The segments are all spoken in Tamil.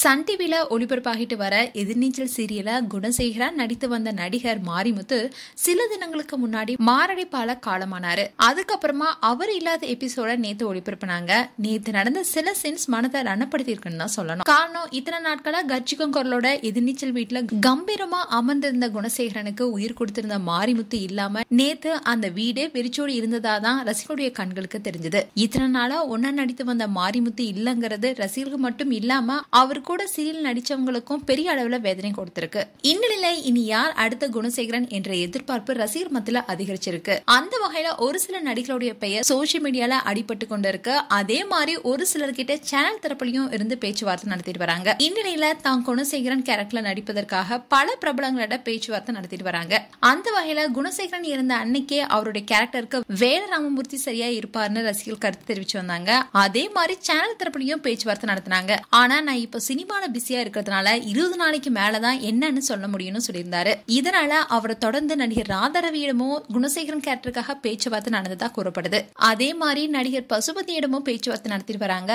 Sun TV ஒளிபரப்பாகிட்டு வர எதிர்நீச்சல் சீரியல்ல குணசேகரன் நடித்து வந்த நடிகர் மாரிமுத்து சில தினங்களுக்கு முன்னாடி மாரடைப்பால காலமானாரு. அதுக்கு அப்புறமா அவர் இல்லாத எபிசோட நேத்து ஒளிபரப்புனாங்க. நேத்து நடந்த சில சீன்ஸ் மனதை ரணப்படுத்திருக்குன்னு தான் சொல்லணும். காரணம் இத்தனை நாட்களா கர்ஜிக்கும் குரலோட எதிர்நீச்சல் வீட்ல கம்பீரமா அமர்ந்திருந்த குணசேகரனுக்கு உயிர் கொடுத்திருந்த மாரிமுத்து இல்லாம நேத்து அந்த வீடே வெறிச்சோடி இருந்ததாதான் ரசிகருடைய கண்களுக்கு தெரிஞ்சது. இத்தனை நாளா ஒன்னா நடித்து வந்த மாரிமுத்து இல்லங்கிறது ரசிகர்கள் மட்டும் இல்லாம அவர் கூட சீரியல் நடிச்சவங்களுக்கும் பெரிய அளவுல வேதனை கொடுத்திருக்கு. இந்நிலையில இனி யார் அடுத்த குணசேகரன் என்ற எதிர்பார்ப்பு ரசிகர் மத்தியில அதிகரிச்சிருக்கு. அந்த வகையில ஒரு சில நடிகருடைய பெயர் சோசியல் மீடியால அடிபட்டு கொண்டிருக்கு. அதே மாதிரி ஒரு சிலர்கிட்ட சேனல் தரப்புலையும் இருந்து பேச்சுவார்த்தை நடத்திட்டு வராங்க. இந்நிலையில தான் குணசேகரன் கேரக்டர்ல நடிப்பதற்காக பல பிரபலங்களோட பேச்சுவார்த்தை நடத்திட்டு வராங்க. அந்த வகையில குணசேகரன் இருந்த அன்னைக்கே அவருடைய கேரக்டருக்கு வேல ராமமூர்த்தி சரியா இருப்பாருன்னு ரசிகர்கள் கருத்து தெரிவிச்சு வந்தாங்க. அதே மாதிரி சேனல் தரப்புலையும் பேச்சுவார்த்தை நடத்தினாங்க. ஆனா நான் இப்ப சினிமால பிஸியா இருக்கிறதுனால 20 நாளைக்கு மேலதான் என்னன்னு சொல்ல முடியும்னு சொல்லியிருந்தாரு. இதனால அவரை தொடர்ந்து நடிகர் ராதாரவியிடமும் குணசேகரன் கேரக்டருக்காக பேச்சுவார்த்தை நடந்ததா கூறப்படுது. அதே மாதிரி நடிகர் பசுபதியிடமும் பேச்சுவார்த்தை நடத்திட்டு வராங்க.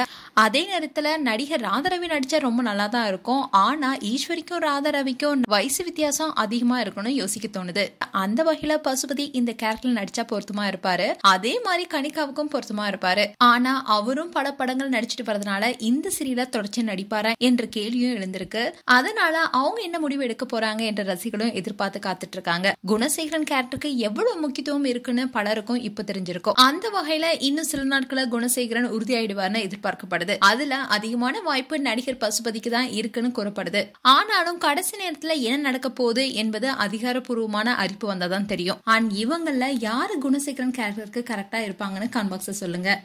அதே நேரத்துல நடிகர் ராதாரவி நடிச்சா ரொம்ப நல்லா தான் இருக்கும், ஆனா ஈஸ்வரிக்கும் ராதாரவிக்கும் வயசு வித்தியாசம் அதிகமா இருக்கும்னு யோசிக்க தோணுது. அந்த வகையில பசுபதி இந்த கேரக்டர் நடிச்சா பொருத்தமா இருப்பாரு, அதே மாதிரி கணிகாவுக்கும் பொருத்தமா இருப்பாரு. ஆனா அவரும் பல படங்கள் நடிச்சிட்டு வரதுனால இந்த சீரியல தொடர்ச்சி நடிப்பாரா என்ற கேள்வியும் எழுந்திருக்கு. அதனால அவங்க என்ன முடிவு எடுக்க போறாங்க என்ற ரசிகர்களும் எதிர்பார்த்து காத்துட்டு இருக்காங்க. குணசேகரன் கேரக்டருக்கு எவ்வளவு முக்கியத்துவம் இருக்குன்னு பலருக்கும் இப்ப தெரிஞ்சிருக்கும். அந்த வகையில இன்னும் சில நாட்கள குணசேகரன் உறுதியாயிடுவார்னு எதிர்பார்க்கப்படுது. அதுல அதிகமான வாய்ப்பு நடிகர் பசுபதிக்கு தான் இருக்குன்னு கூறப்படுது. ஆனாலும் கடைசி நேரத்துல என்ன நடக்க போகுது என்பது அதிகாரப்பூர்வமான அறிவிப்பு வந்தாதான் தெரியும். அண்ட் இவங்கள யாரு குணசேகரன் கேரக்டருக்கு கரெக்டா இருப்பாங்கன்னு கமெண்ட் பாக்ஸ்ல சொல்லுங்க.